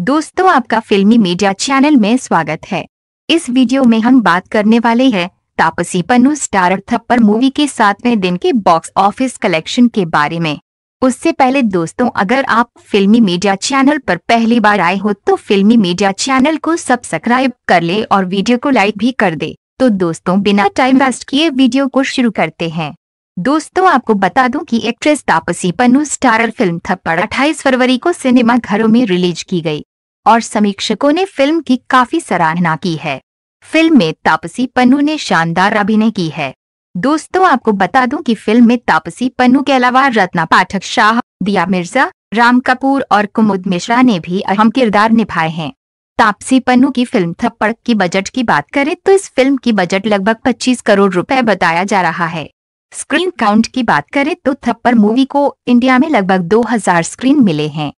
दोस्तों, आपका फिल्मी मीडिया चैनल में स्वागत है। इस वीडियो में हम बात करने वाले हैं तापसी पन्नू स्टारर थप्पड़ मूवी के 7वें दिन के बॉक्स ऑफिस कलेक्शन के बारे में। उससे पहले दोस्तों, अगर आप फिल्मी मीडिया चैनल पर पहली बार आए हो तो फिल्मी मीडिया चैनल को सब्सक्राइब कर ले और वीडियो को लाइक भी कर दे। तो दोस्तों, बिना टाइम वेस्ट किए वीडियो को शुरू करते हैं। दोस्तों, आपको बता दूं कि actress Taapsee Pannu starrer film Thappad 28 फरवरी को सिनेमा घरों में रिलीज की गई और समीक्षकों ने फिल्म की काफी सराहना की है। फिल्म में तापसी पन्नू ने शानदार अभिनय की है। दोस्तों, आपको बता दूं कि फिल्म में तापसी पन्नू के अलावा रत्ना पाठक शाह, दिया मिर्जा, राम कपूर और कुमुद मिश्रा ने भी अहम किरदार निभाए हैं। तापसी पन्नू की फिल्म थप्पड़ की बजट की बात करें तो इस फिल्म की बजट लगभग 25 करोड़ रुपए बताया जा रहा है। स्क्रीन काउंट की बात करें तो थप्पड़ मूवी को इंडिया में लगभग 2000 स्क्रीन मिले हैं।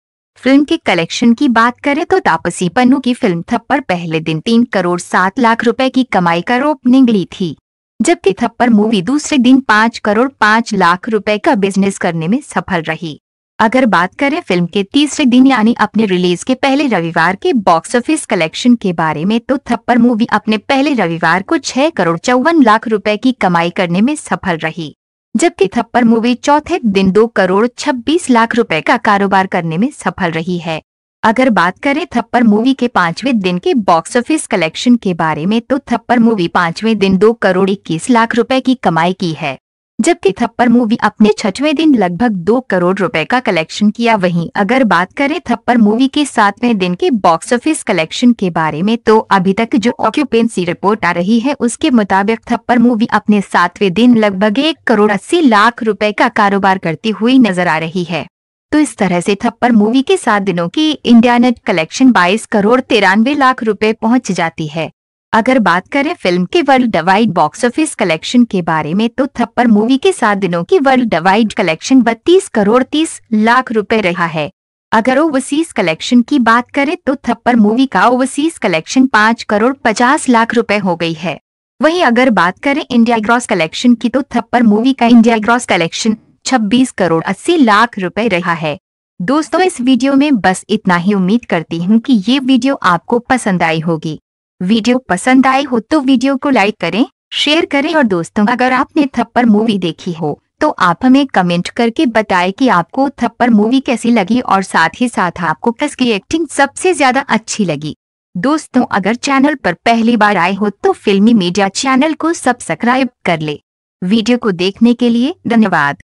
फिल्म के कलेक्शन की बात करें तो तापसी पन्नू की फिल्म थप्पड़ पहले दिन 3 करोड़ 7 लाख रुपए की कमाई कर ओपनिंग ली थी, जबकि थप्पड़ मूवी दूसरे दिन 5 करोड़ 5 लाख रुपए का बिजनेस करने में सफल रही। अगर बात करें फिल्म के तीसरे दिन यानी अपने रिलीज के पहले रविवार के बॉक्स ऑफिस कलेक्शन के बारे में तो थप्पड़ मूवी अपने पहले रविवार को 6 करोड़ 54 लाख रुपए की कमाई करने में सफल रही, जबकि थप्पड़ मूवी चौथे दिन 2 करोड़ 26 लाख रुपए का कारोबार करने में सफल रही है। अगर बात करें थप्पड़ मूवी के 5वें दिन के बॉक्स ऑफिस कलेक्शन के बारे में तो थप्पड़ मूवी 5वें दिन 2 करोड़ 21 लाख रुपए की कमाई की है, जबकि थप्पड़ मूवी अपने 6वें दिन लगभग 2 करोड़ रुपए का कलेक्शन किया। वहीं अगर बात करें थप्पड़ मूवी के 7वें दिन के बॉक्स ऑफिस कलेक्शन के बारे में तो अभी तक जो ऑक्यूपेंसी रिपोर्ट आ रही है उसके मुताबिक थप्पड़ मूवी अपने 7वें दिन लगभग 1 करोड़ 80 लाख रुपए का कारोबार करती हुई नजर आ रही है। तो इस तरह से थप्पड़ मूवी के 7 दिनों की India net collection 22 crore 93 lakh रुपए पहुँच जाती है। अगर बात करें फिल्म के world wide box office collection के बारे में तो थप्पड़ मूवी के 7 दिनों की worldwide collection 32 crore 30 lakh रुपए रहा है। अगर ओवरसीज कलेक्शन की बात करें तो थप्पड़ मूवी का ओवरसीज कलेक्शन 5 करोड़ 50 लाख रुपए हो गई है। वहीं अगर बात करें इंडिया ग्रॉस कलेक्शन की तो थप्पड़ मूवी का India gross collection 26 crore 80 lakh रुपए रहा है। दोस्तों, इस वीडियो में बस इतना ही। उम्मीद करती हूँ कि ये वीडियो आपको पसंद आई होगी। वीडियो पसंद आए हो तो वीडियो को लाइक करें, शेयर करें और दोस्तों, अगर आपने थप्पड़ मूवी देखी हो तो आप हमें कमेंट करके बताएं कि आपको थप्पड़ मूवी कैसी लगी और साथ ही साथ आपको किसकी एक्टिंग सबसे ज्यादा अच्छी लगी। दोस्तों, अगर चैनल पर पहली बार आए हो तो फिल्मी मीडिया चैनल को सब्सक्राइब कर ले। वीडियो को देखने के लिए धन्यवाद।